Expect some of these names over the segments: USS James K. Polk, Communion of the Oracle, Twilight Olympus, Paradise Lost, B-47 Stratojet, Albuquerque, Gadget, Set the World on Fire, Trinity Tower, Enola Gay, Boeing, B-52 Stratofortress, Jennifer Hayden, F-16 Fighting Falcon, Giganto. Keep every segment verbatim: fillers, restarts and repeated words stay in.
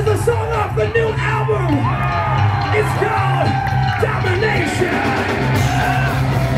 is a song off the new album. It's called Domination. Shut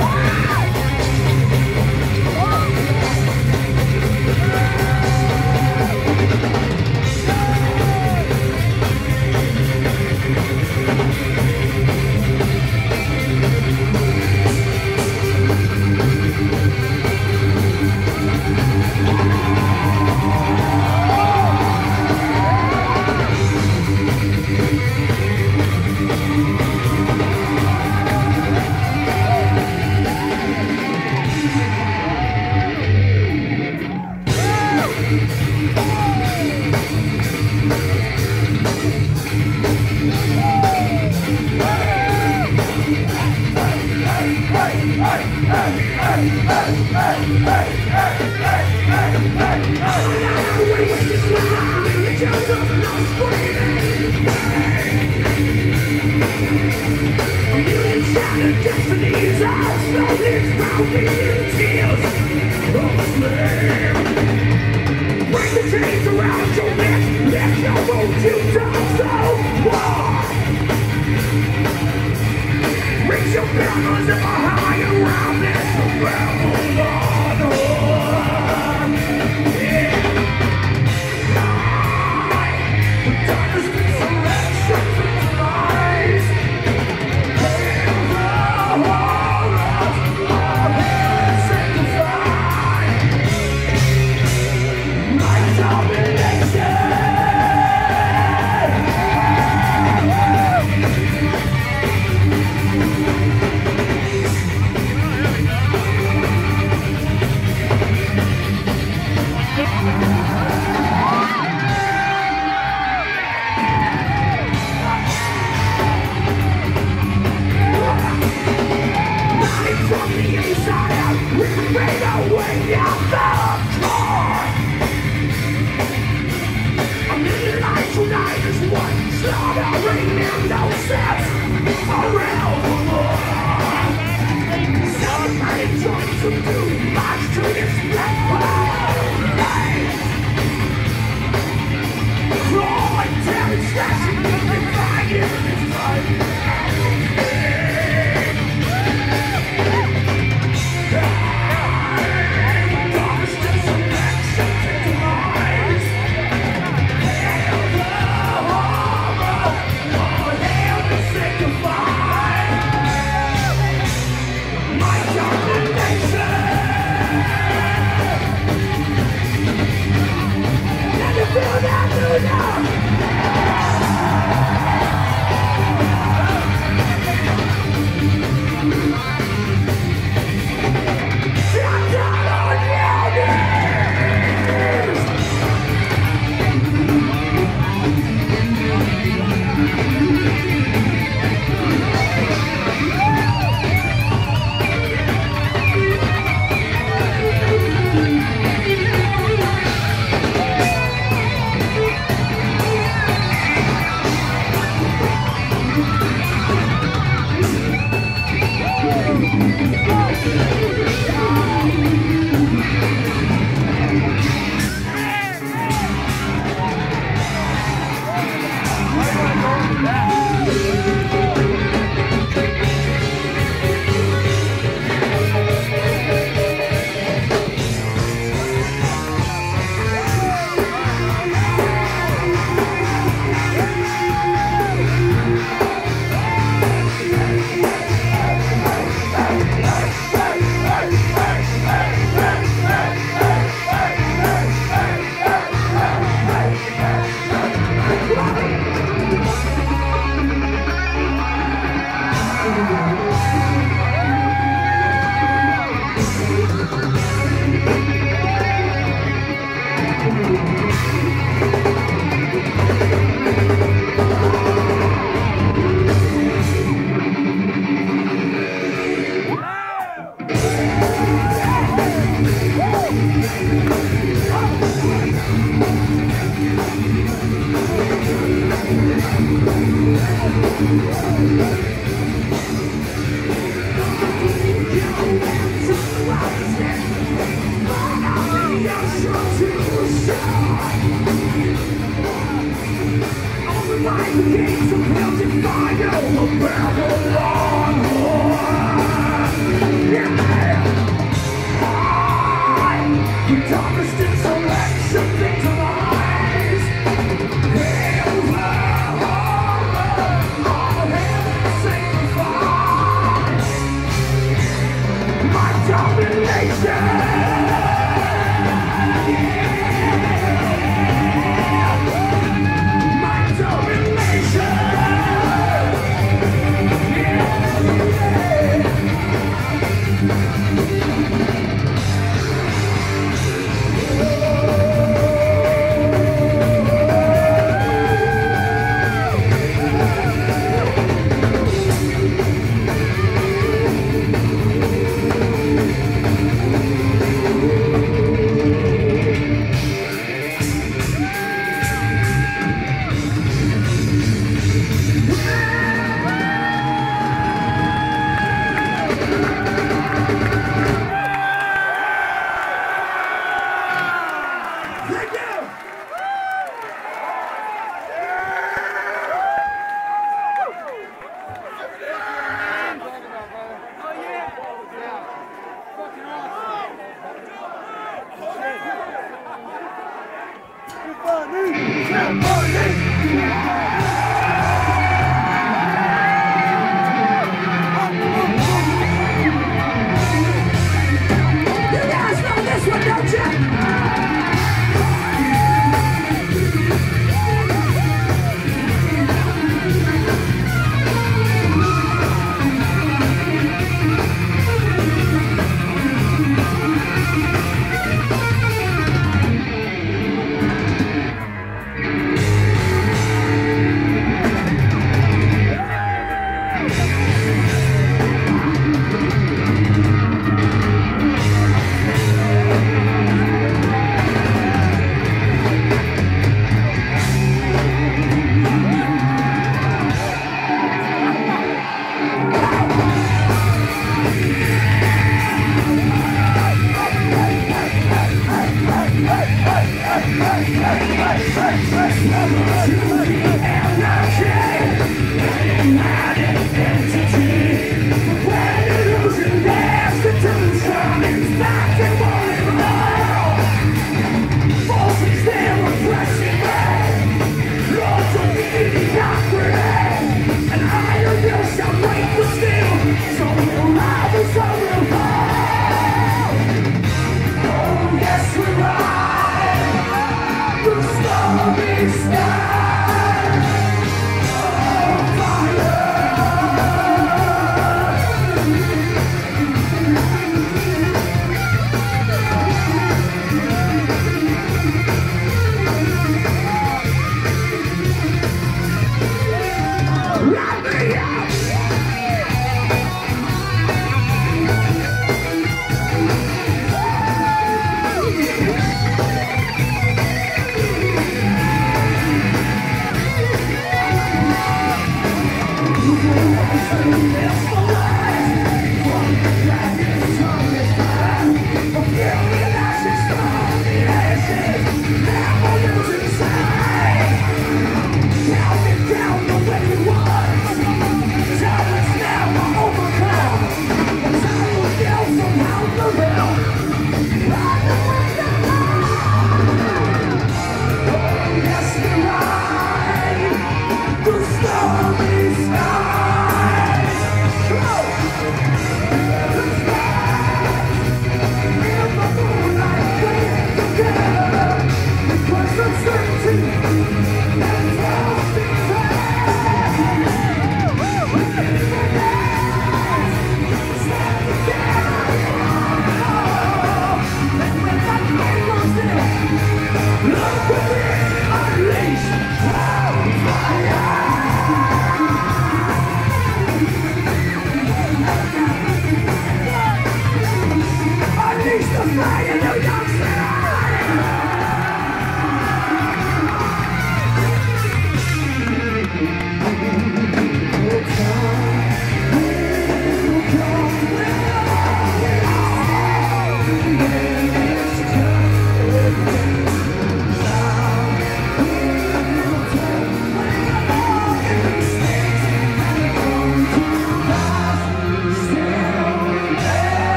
to the side.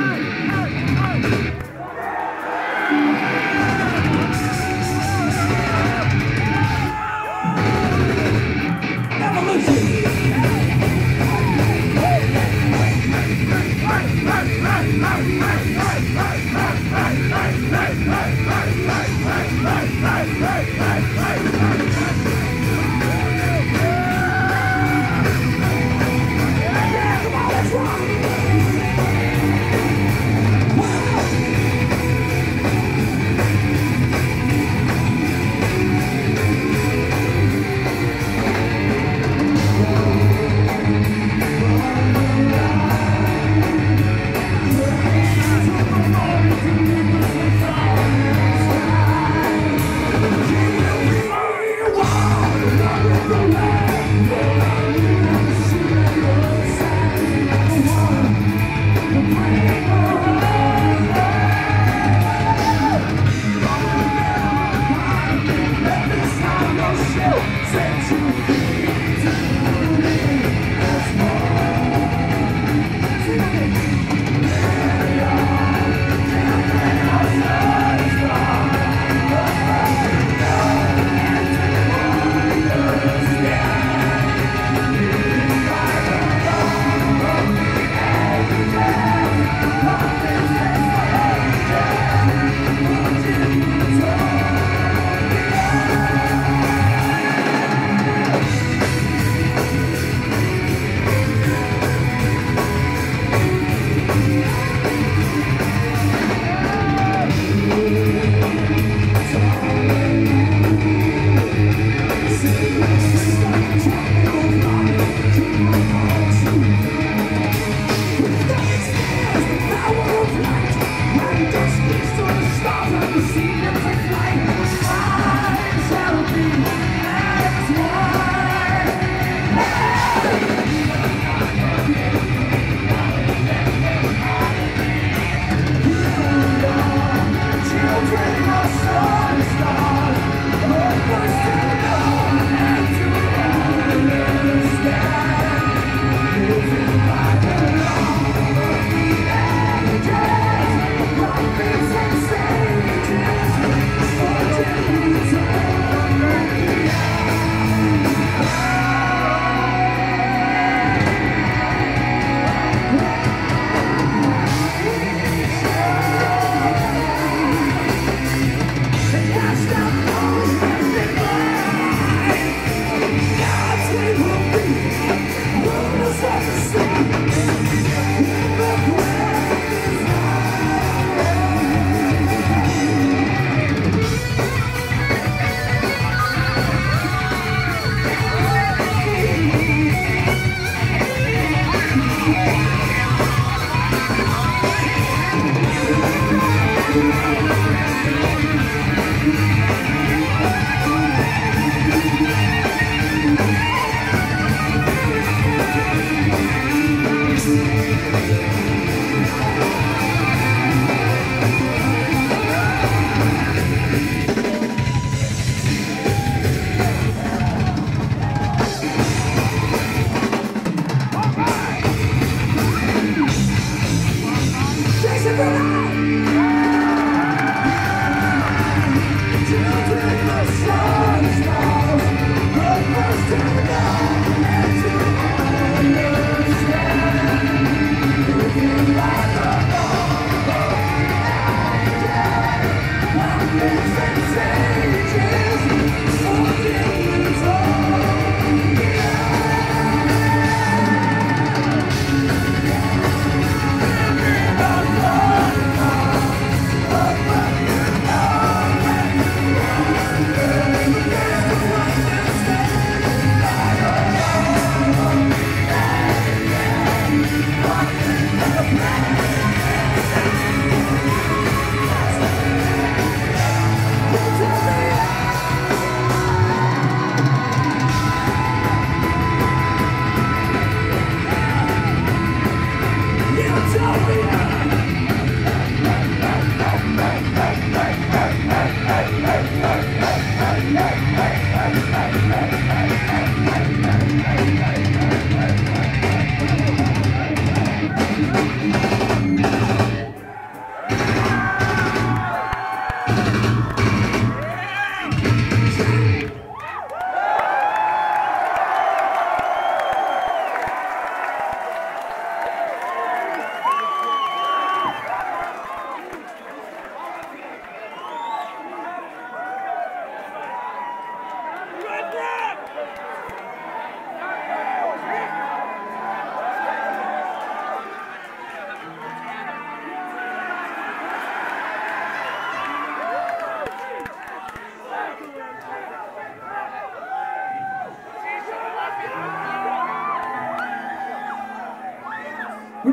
It's insane.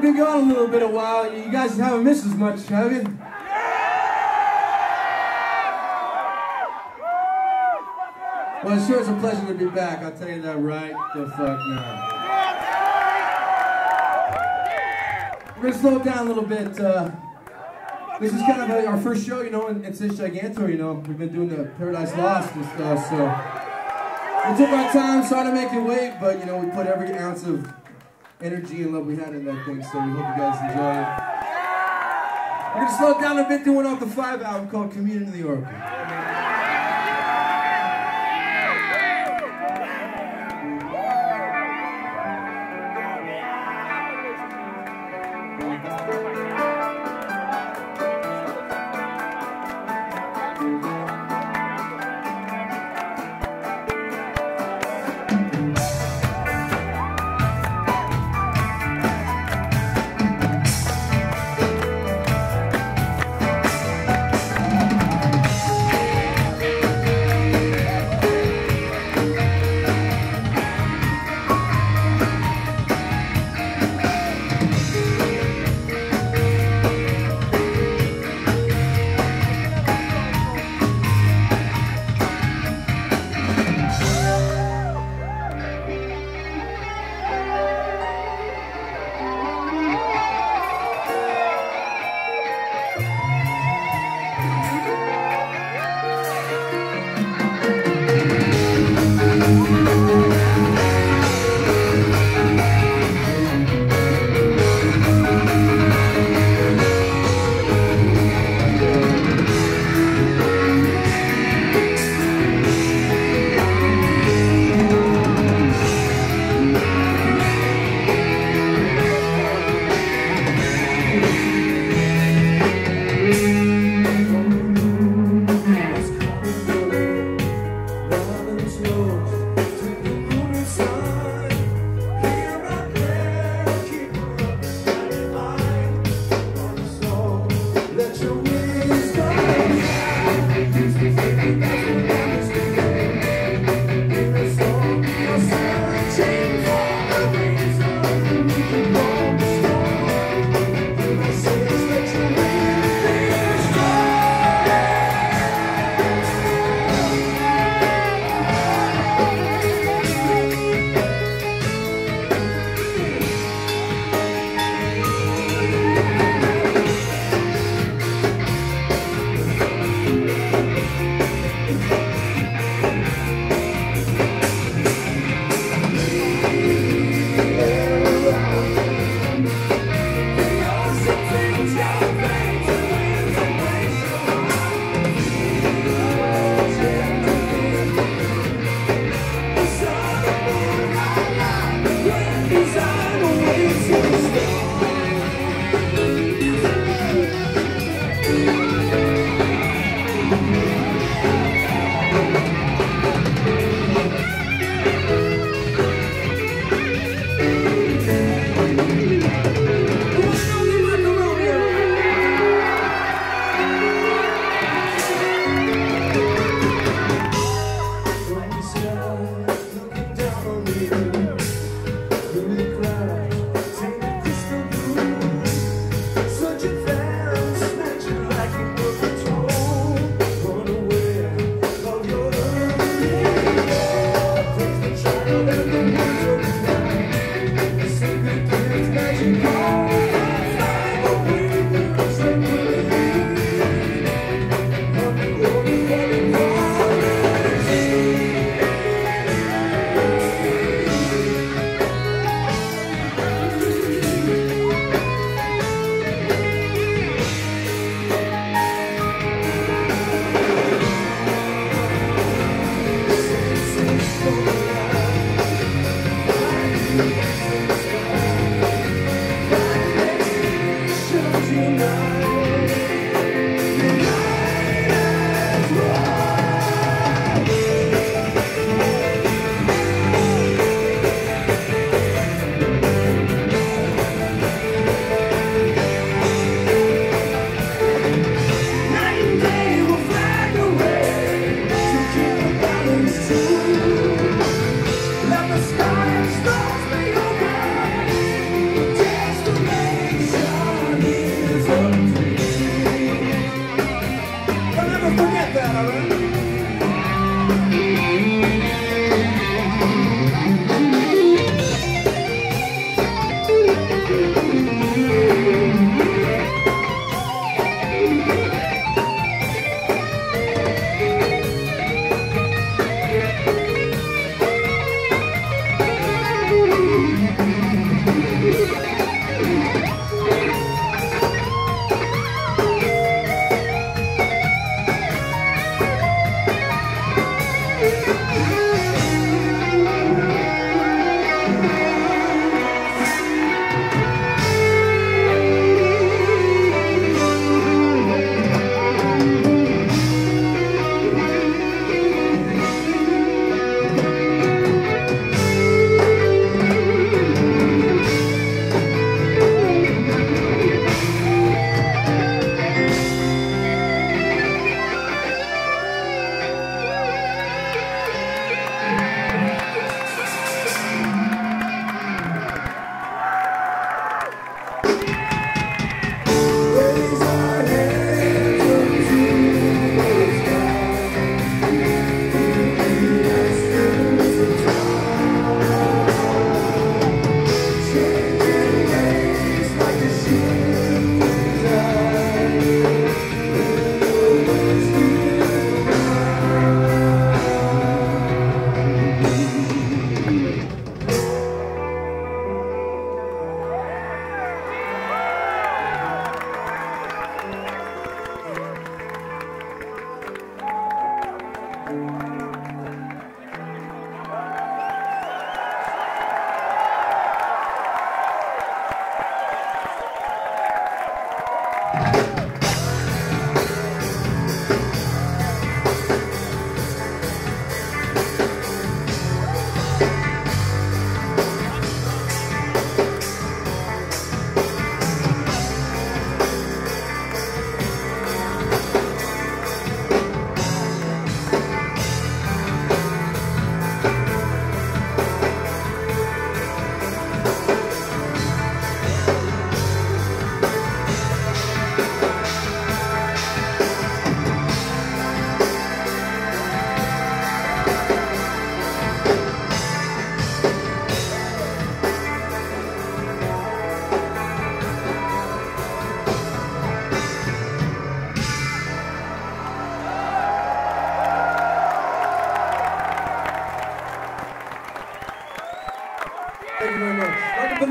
been gone a little bit a while, and you guys haven't missed as much, have you? Well, it sure is a pleasure to be back, I'll tell you that right the fuck now. We're going to slow it down a little bit. Uh, this is kind of a, our first show, you know, and it's this Giganto, you know. We've been doing the Paradise Lost and stuff, so we took our time, sorry to make you wait, but, you know, we put every ounce of energy and love we had in that thing, so we hope you guys enjoy it. We're going to slow it down a bit, doing off the five album called Communion of the Oracle.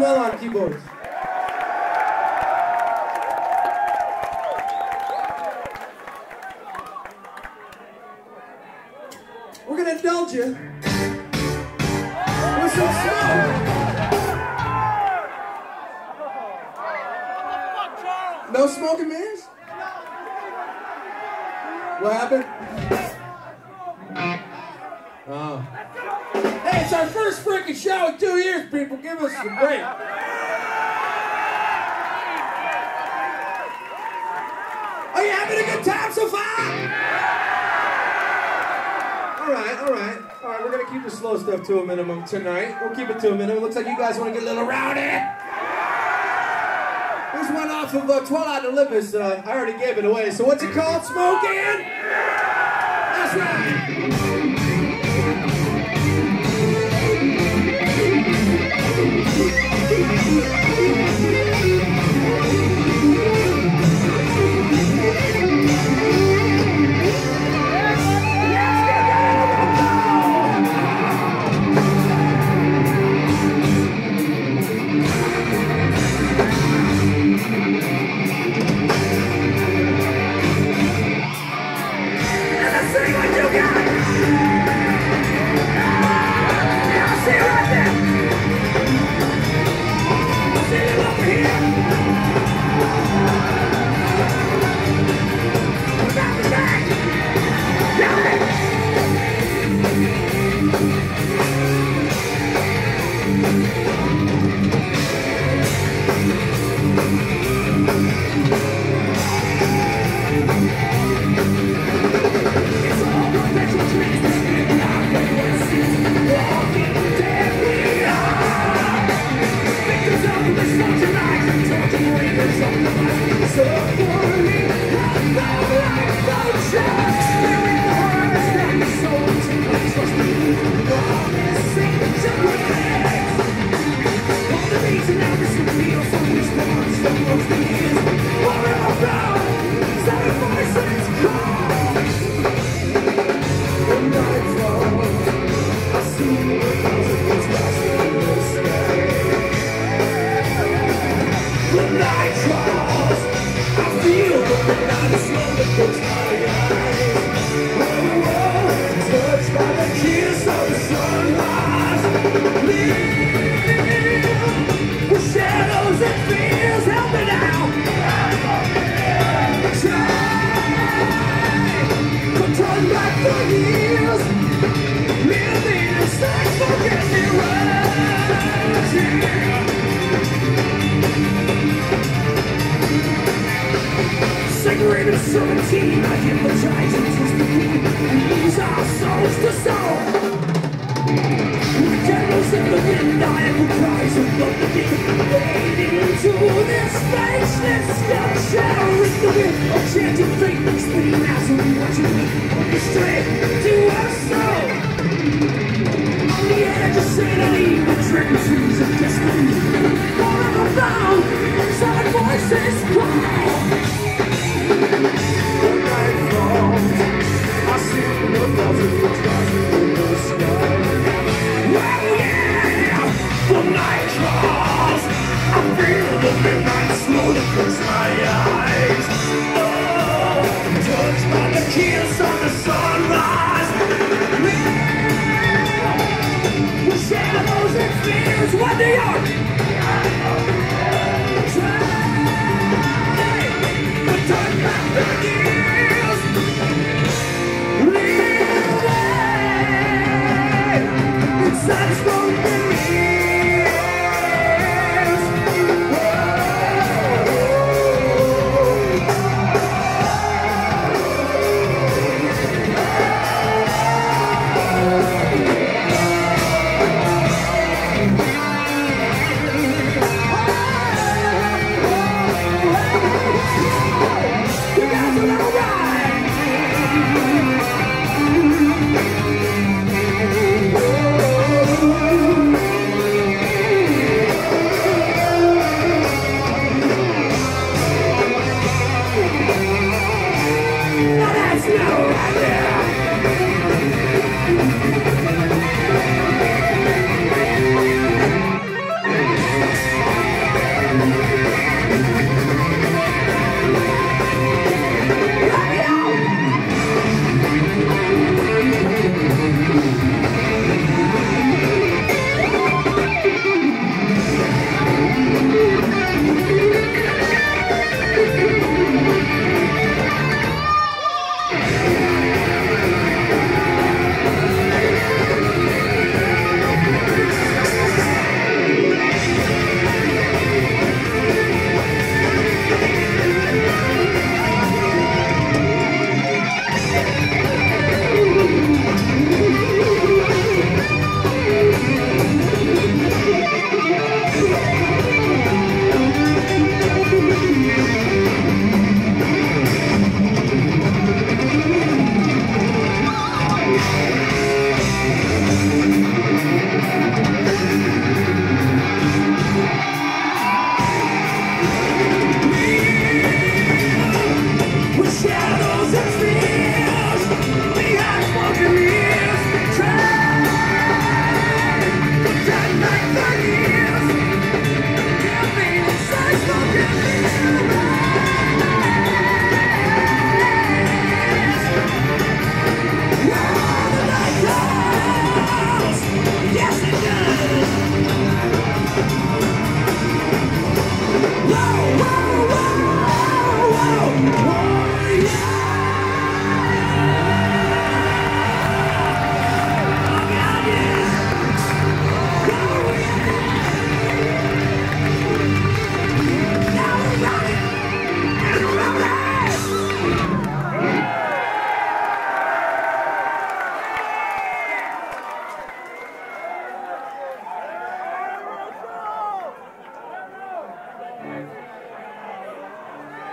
On keyboards. We're going to indulge you with some smoke. No smoke and mirrors? What happened? Oh. Hey, it's our first freaking show in two years, people. Give us a break. So far! Alright, alright. Alright, we're gonna keep the slow stuff to a minimum tonight. We'll keep it to a minimum. Looks like you guys wanna get a little rowdy. This one off of uh, Twilight Olympus. Uh, I already gave it away. So what's it called? Smoking? That's right! I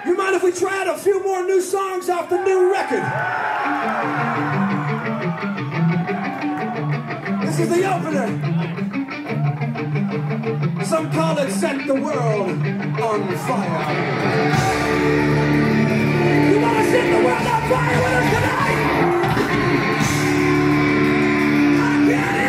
You mind if we tried a few more new songs off the new record? This is the opener. Some call it Set the World on Fire. You want to set the world on fire with us tonight? I get it.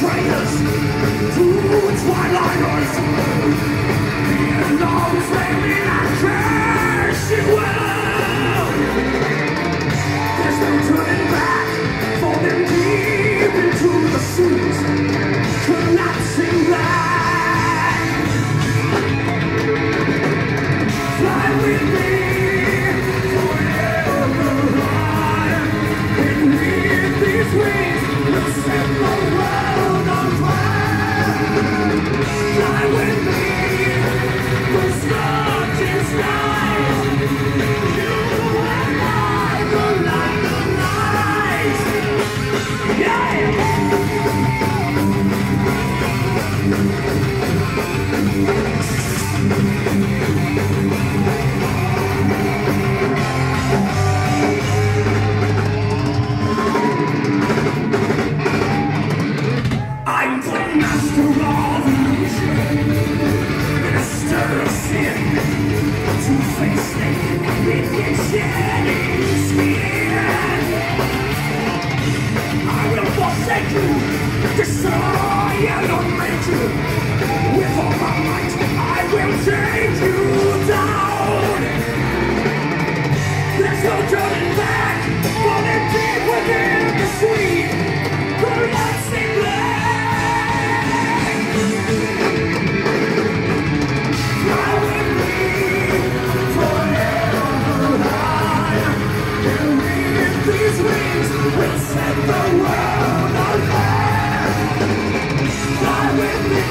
Traitors to Twilight Olympus, and all this family that trash it well. There's no turning back for them deep into the seas, collapsing back. Fly with me forever alive, and with these wings we'll set the world on fire. Giganto makes you. With all my might, I will change you down. There's no turning back, falling deep within the sea. Collapsing land. Fly with me, forever high. And we in these wings will set the world on fire. Fly with me,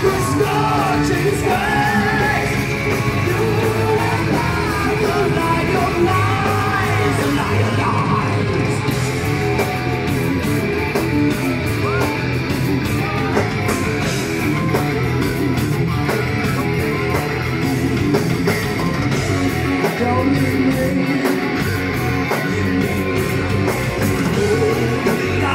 the scorching skies. You and I, the light of lies, the light of lies. Don't leave me. I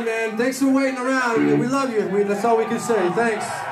know. Thanks for waiting around. We love you. We, that's all we can say. Thanks. Yes!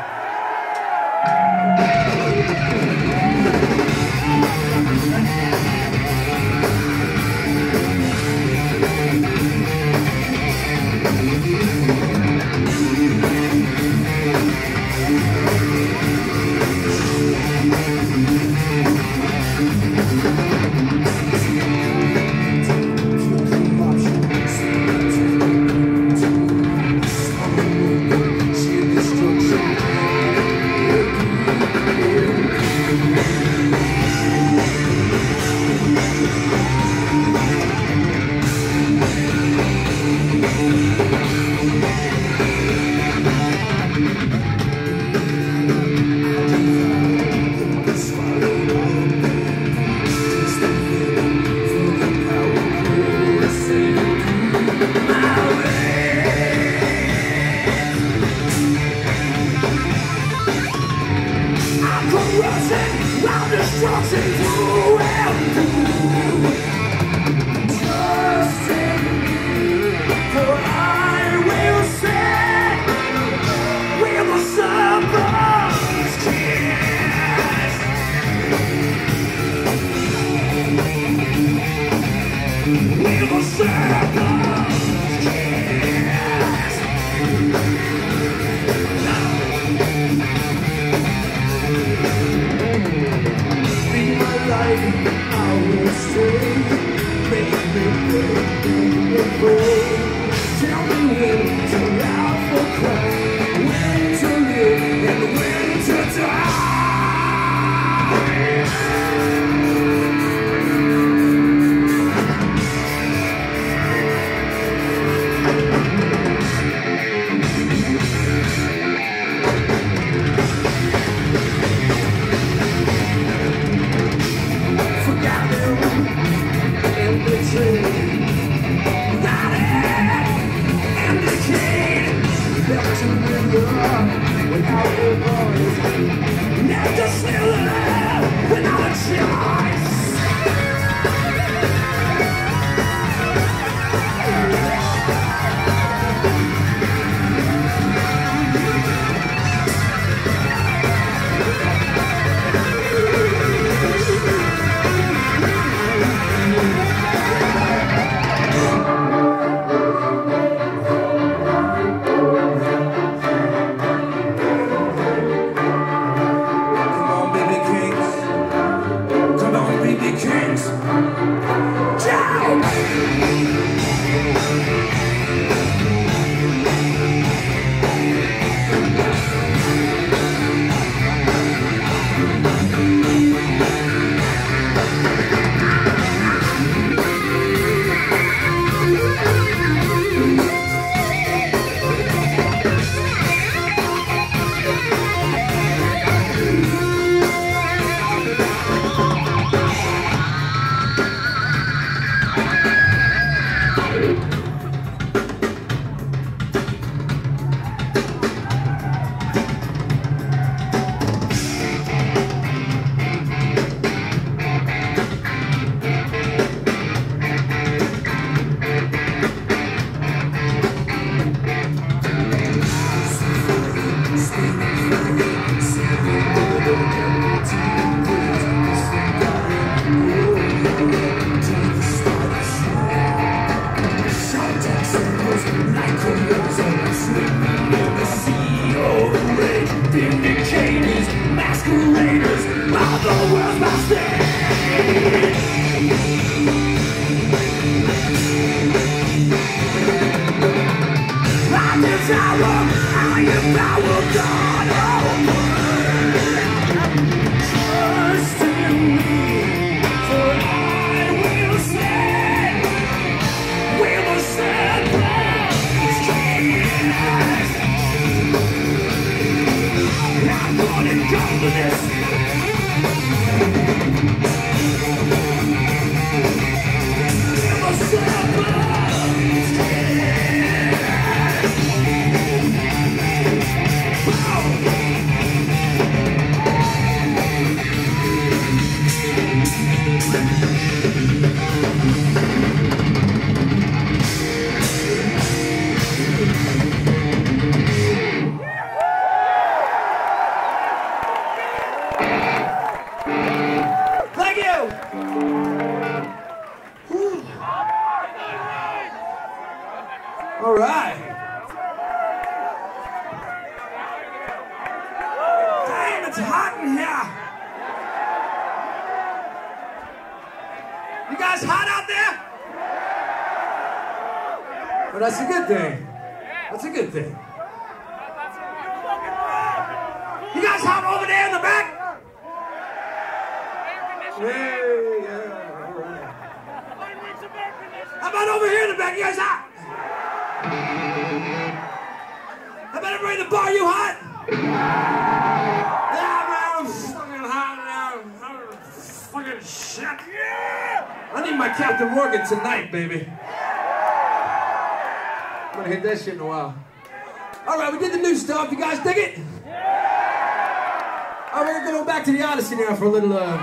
For a little, uh,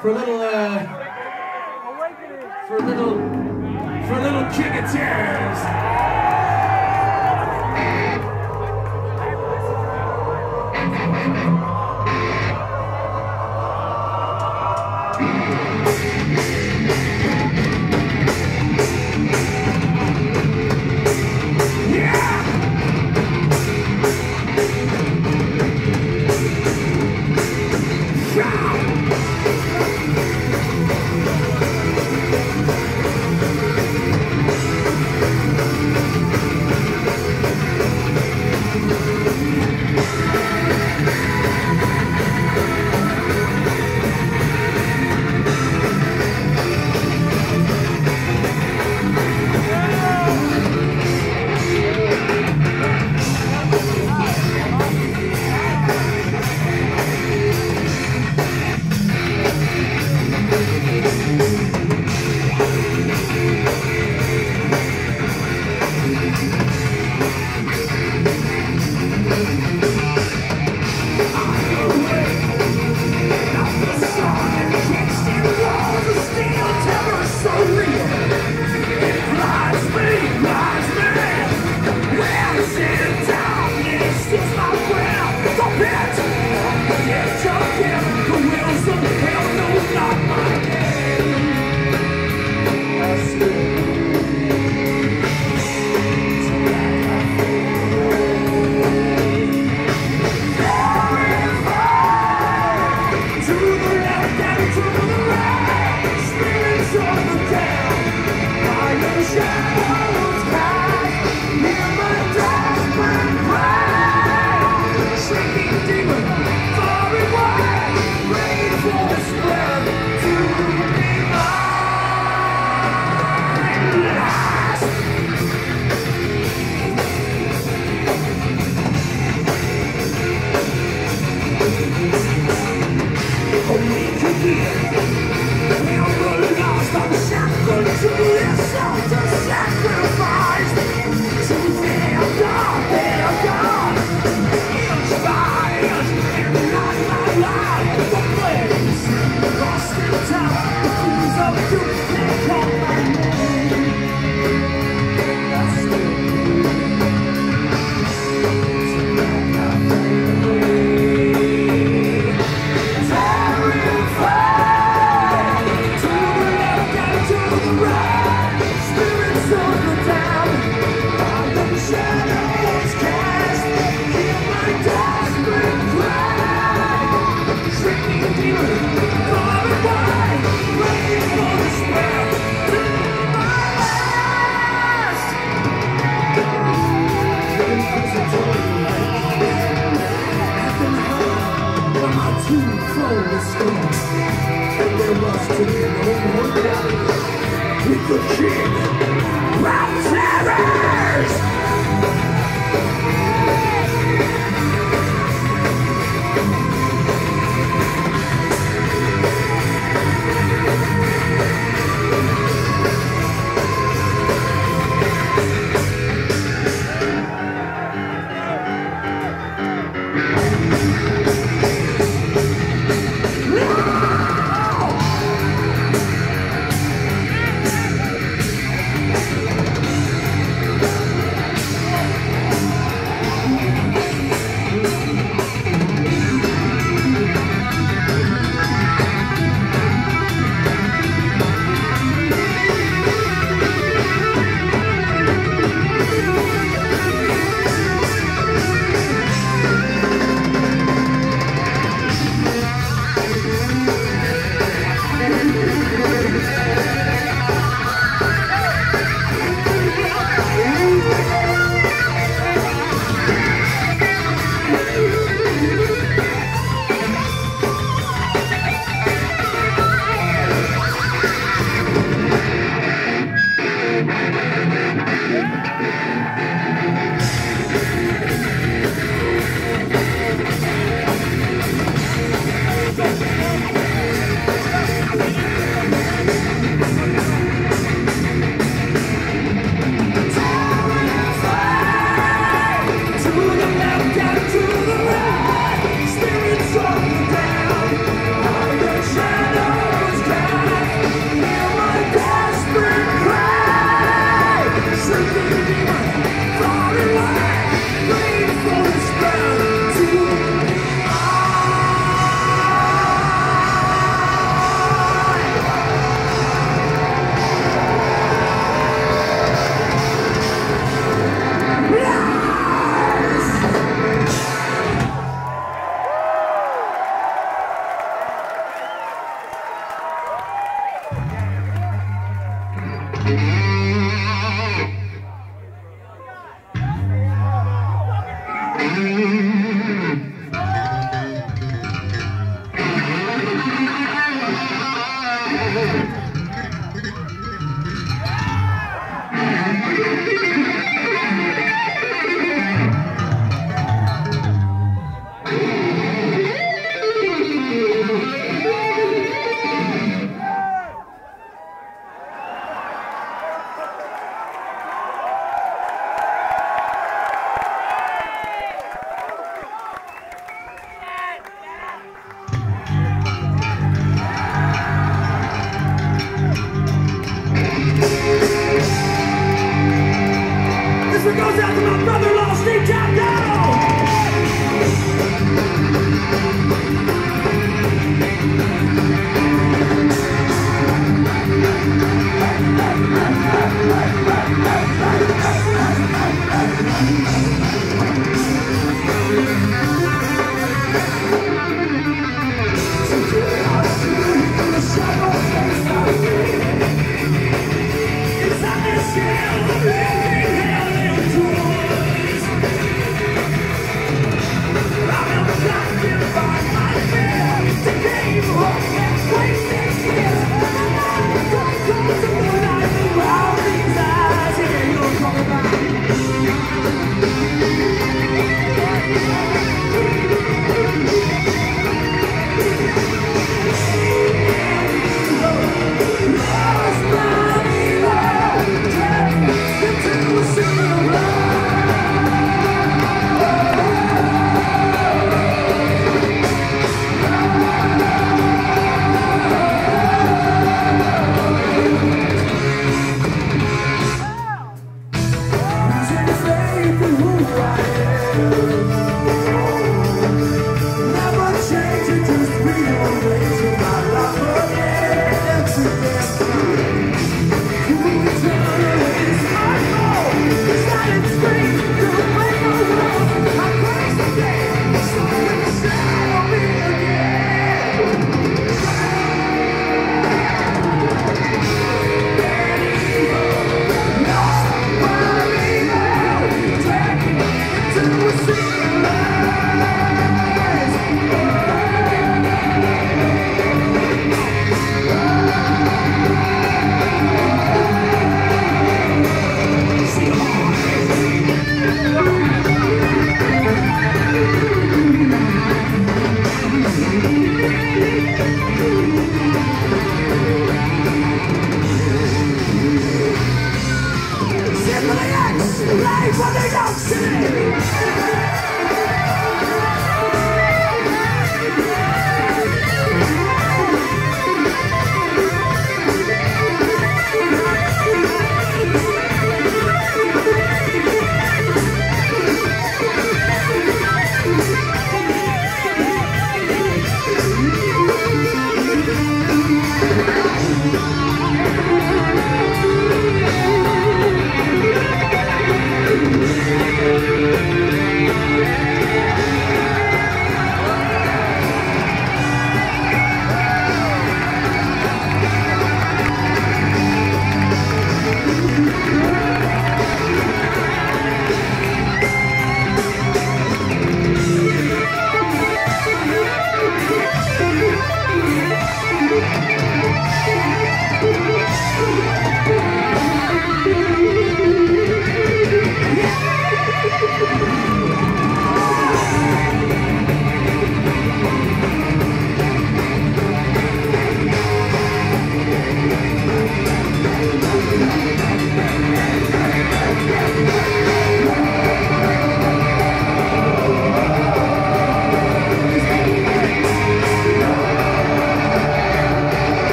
for a little, uh, for a little, for a little kick of tears. Yeah. own mistakes, and there must be no one else. With the king, Mount Terrors! It's not the scale of every hell and joy.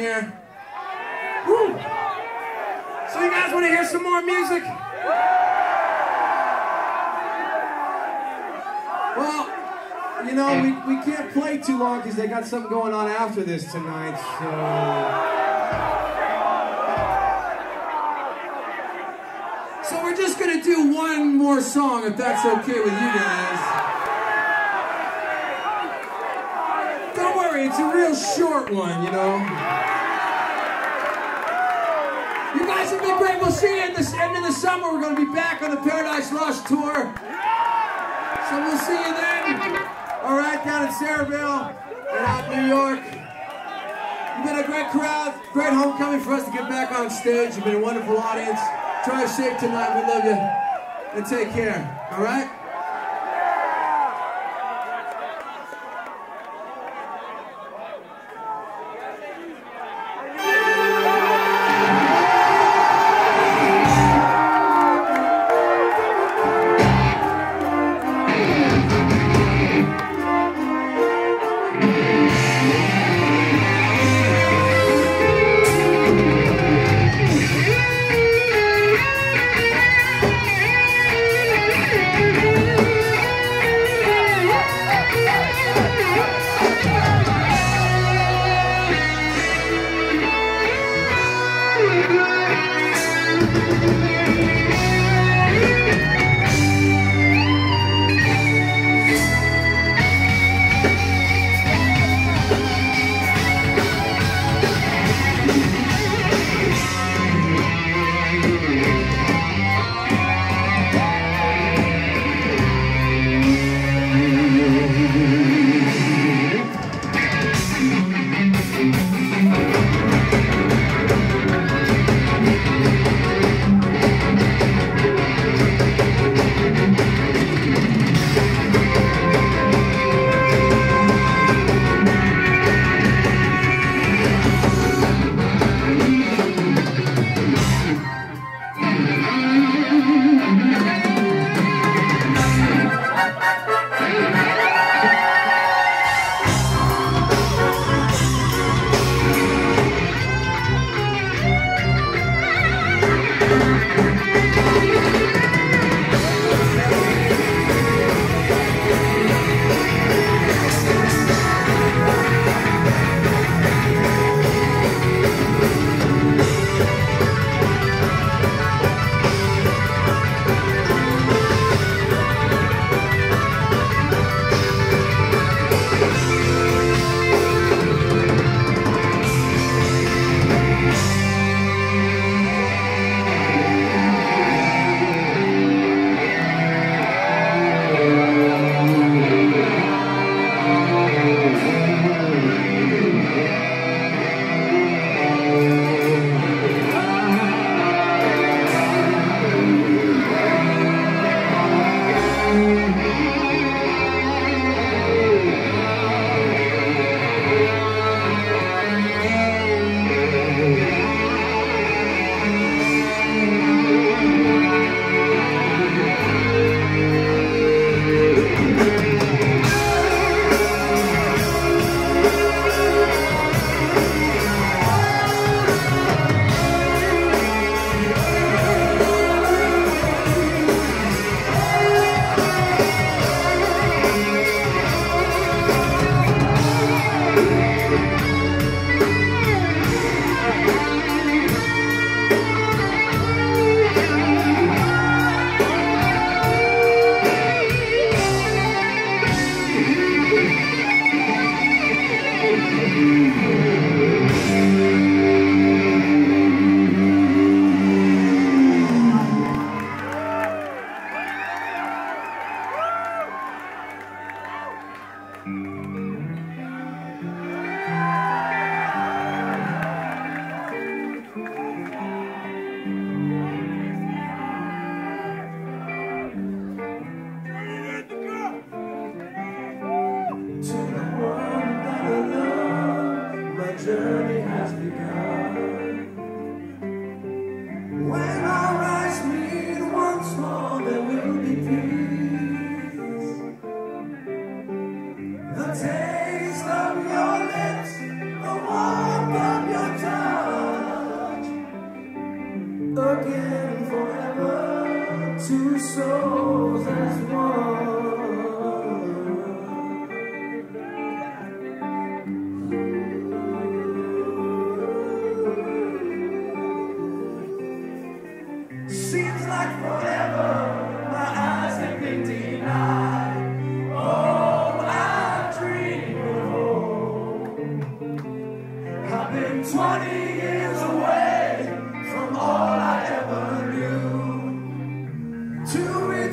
here. Woo. So you guys want to hear some more music? Well, you know, we, we can't play too long because they got something going on after this tonight, so... So we're just going to do one more song, if that's okay with you guys. Don't worry, it's a real short one, you know. You guys have been great. We'll see you at the end of the summer. We're going to be back on the Paradise Lost tour. So we'll see you then. All right, down in Sarahville and out in New York. You've been a great crowd. Great homecoming for us to get back on stage. You've been a wonderful audience. Drive safe tonight. We love you. And take care. All right? We'll be right back.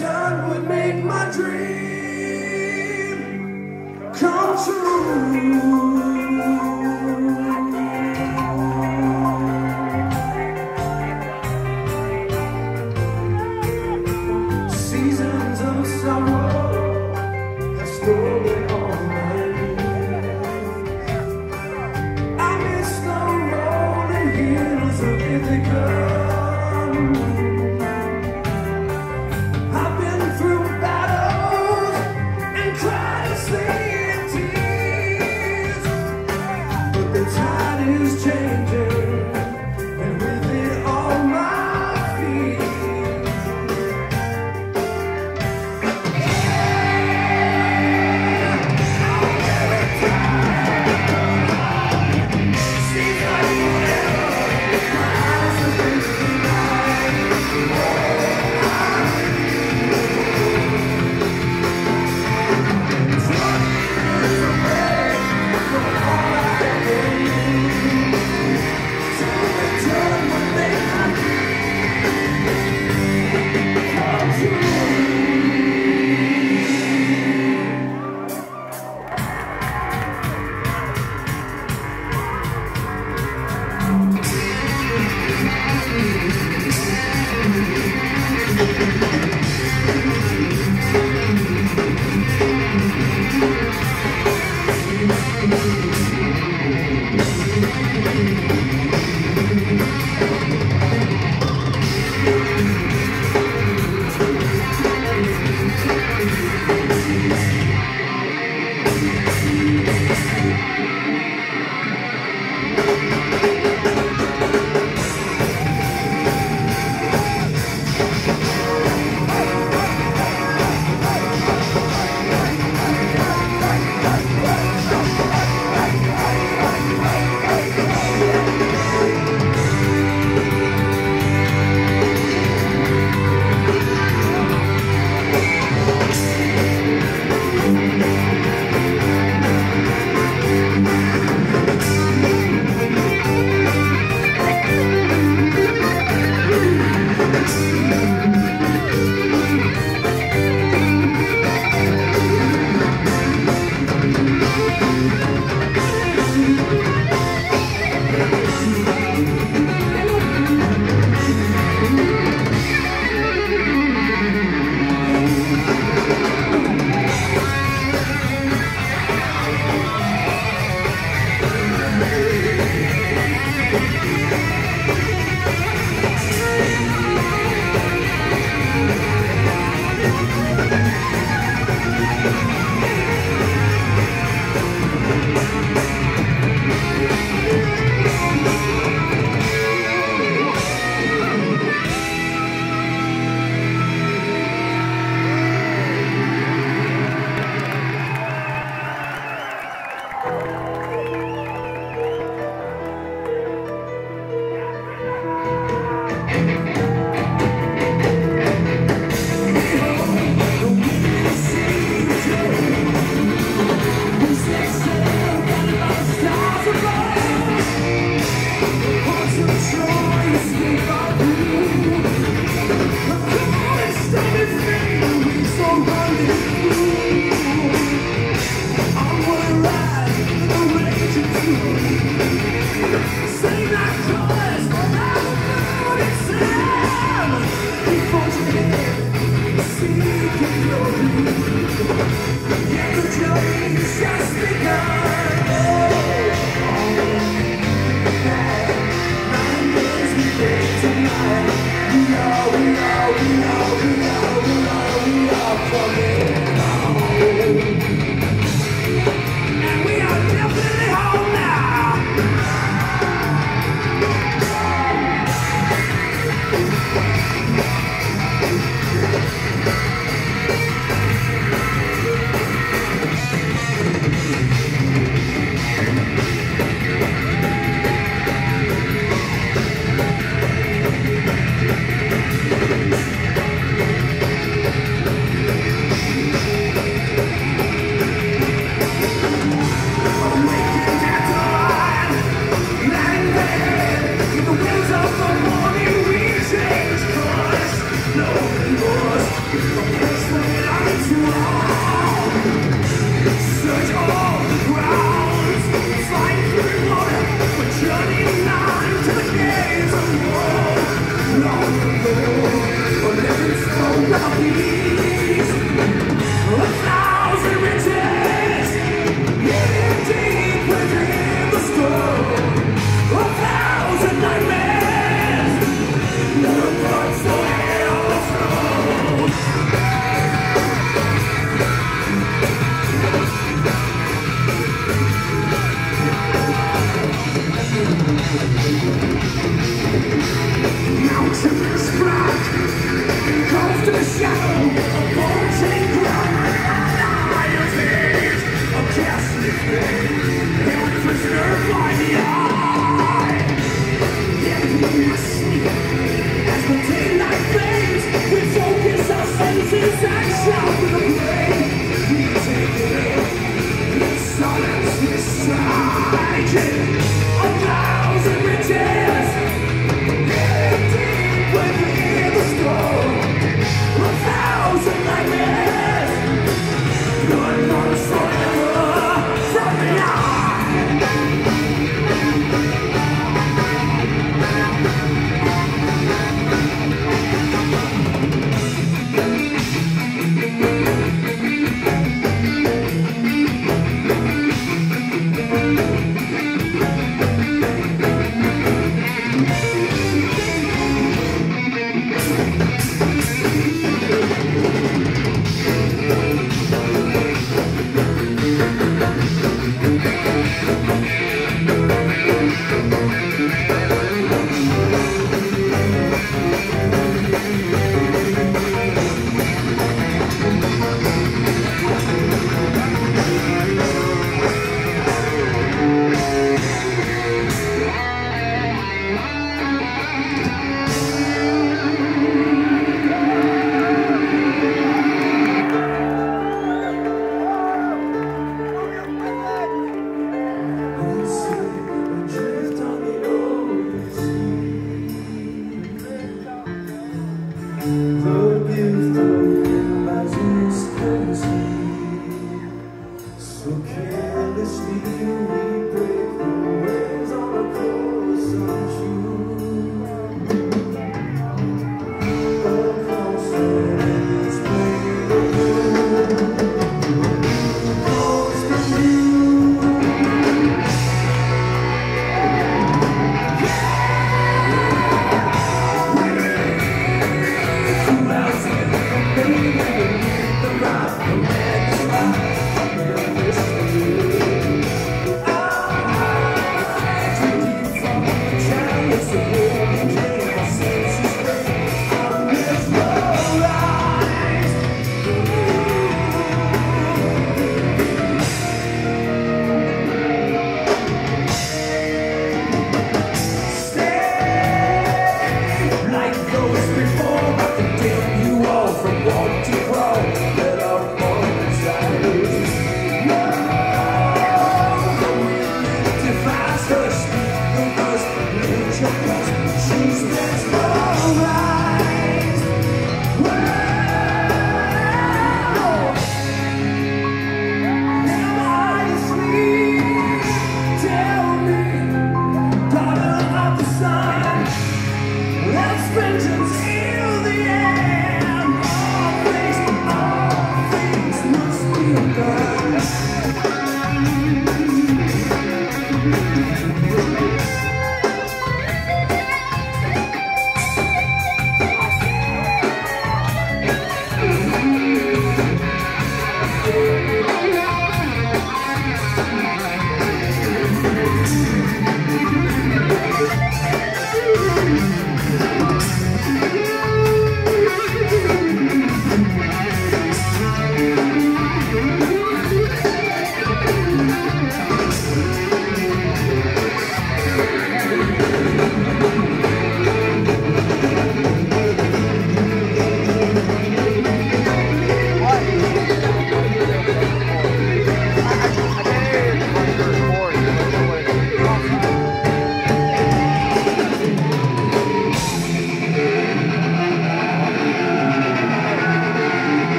time would make my dream come true. We'll be right back. Before I can tell you all from wrong to wrong that I'm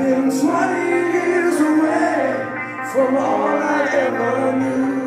been twenty years away from all I ever knew.